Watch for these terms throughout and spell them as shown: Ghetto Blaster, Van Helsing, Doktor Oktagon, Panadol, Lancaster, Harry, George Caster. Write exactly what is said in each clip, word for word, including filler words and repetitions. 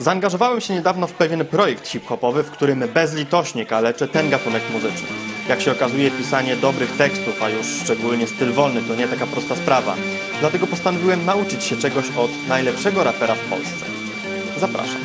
Zaangażowałem się niedawno w pewien projekt hip-hopowy, w którym bezlitośnie kaleczę ten gatunek muzyczny. Jak się okazuje, pisanie dobrych tekstów, a już szczególnie styl wolny, to nie taka prosta sprawa. Dlatego postanowiłem nauczyć się czegoś od najlepszego rapera w Polsce. Zapraszam.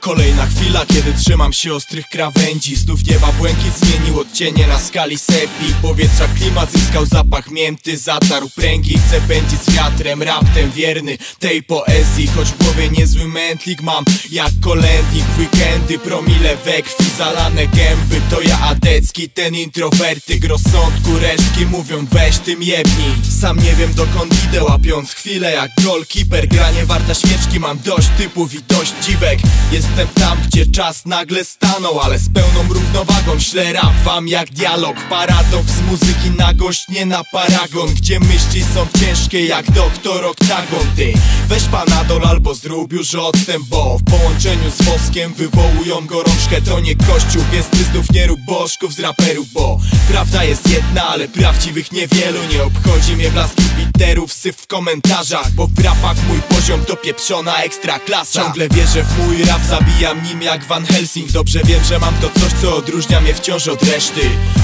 Kolejna chwila, kiedy trzymam się ostrych krawędzi. Znów nieba błękit zmienił odcienie na skali sepii. Powietrza klimat zyskał zapach mięty, zatarł pręgi. Chcę pędzić z wiatrem, raptem wierny tej poezji. Choć w głowie niezły mętlik mam jak kolędnik. W weekendy promile we krwi, zalane gęby. To ja adecki, ten introwertyk. Rozsądku resztki mówią weź tym jebni. Sam nie wiem dokąd idę, łapiąc chwilę jak goalkeeper. Granie warta świeczki, mam dość typów i dość dziwek. Jest Jestem tam, gdzie czas nagle stanął, ale z pełną równowagą ślę rap wam jak dialog. Paradoks muzyki na gość, nie na paragon. Gdzie myśli są ciężkie jak doktor Oktagon. Ty weź panadol albo zrób już odstęp, bo w połączeniu z woskiem wywołują gorączkę. To nie kościół, gestystów, nie rób bożków z raperów, bo prawda jest jedna, ale prawdziwych niewielu. Nie obchodzi mnie blask biterów, syf w komentarzach, bo w rapach mój poziom to pieprzona ekstra klasa. Ciągle wierzę w mój rap, zabijam nim jak Van Helsing. Dobrze wiem, że mam to coś, co odróżnia mnie wciąż od reszty.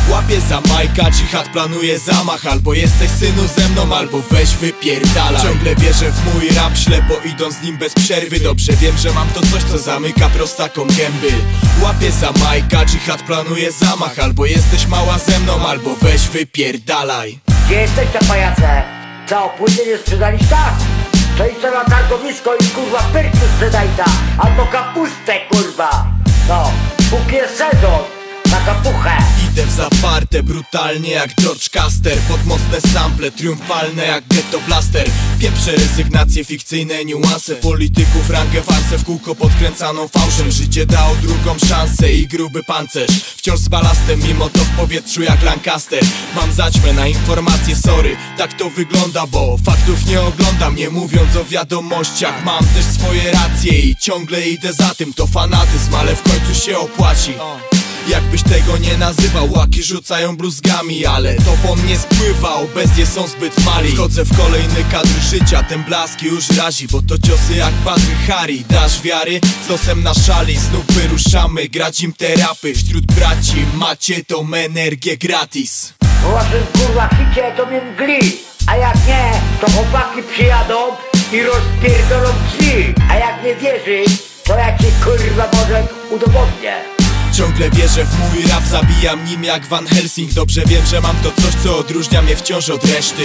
Łapię za majka, dżihad planuje zamach. Albo jesteś synu ze mną, albo weź wypierdalaj. Ciągle wierzę w mój rap, ślepo idąc z nim bez przerwy. Dobrze wiem, że mam to coś, co zamyka prostakom gęby. Łapię za majka, dżihad planuje zamach. Albo jesteś mała ze mną, albo weź wypierdalaj. Gdzie jesteś ta pajace? Całą płytę nie sprzedaliś tak? To idź na targowisko i kurwa pyrki sprzedaj tam, albo kapustę kurwa. No, póki jest sezon, na kapuchę. Idę w zaparte brutalnie jak George Caster. Pod mocne sample triumfalne jak Ghetto Blaster. Pieprzę rezygnacje, fikcyjne niuanse polityków, rangę farsę w kółko podkręcaną fałszem. Życie dało drugą szansę i gruby pancerz wciąż z balastem, mimo to w powietrzu jak Lancaster. Mam zaćmę na informacje, sorry, tak to wygląda, bo faktów nie oglądam, nie mówiąc o wiadomościach. Mam też swoje racje i ciągle idę za tym. To fanatyzm, ale w końcu się opłaci. Jakbyś tego nie nazywał, łaki rzucają bluzgami, ale to po mnie spływa, obecnie są zbyt mali. Wchodzę w kolejny kadr życia, ten blaski już razi, bo to ciosy jak patry Harry. Dasz wiary? Z losem na szali znów wyruszamy, grać im te rapy. Wśród braci macie tą energię gratis. O waszym kurwa hicie to mnie mgli, a jak nie, to chłopaki przyjadą i rozpierdolą drzwi. A jak nie wierzy, to ja ci kurwa może udowodnię. Ciągle wierzę w mój rap, zabijam nim jak Van Helsing. Dobrze wiem, że mam to coś, co odróżnia mnie wciąż od reszty.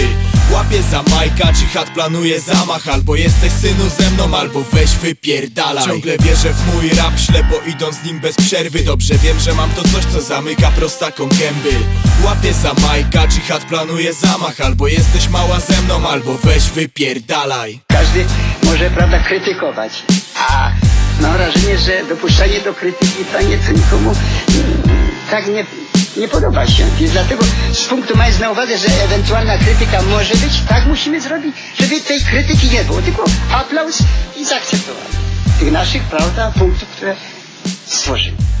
Łapię za majka, dżihad planuje zamach. Albo jesteś synu ze mną, albo weź wypierdalaj. Ciągle wierzę w mój rap, ślepo idąc z nim bez przerwy. Dobrze wiem, że mam to coś, co zamyka prostakom gęby. Łapię za majka, dżihad planuje zamach. Albo jesteś mała ze mną, albo weź wypierdalaj. Każdy może, prawda, krytykować, a mam wrażenie, że dopuszczanie do krytyki fajnie, co nikomu tak nie, nie podoba się. Więc dlatego z punktu mając na uwadze, że ewentualna krytyka może być, tak musimy zrobić, żeby tej krytyki nie było. Tylko aplauz i zaakceptowanie tych naszych, prawda, punktów, które stworzymy.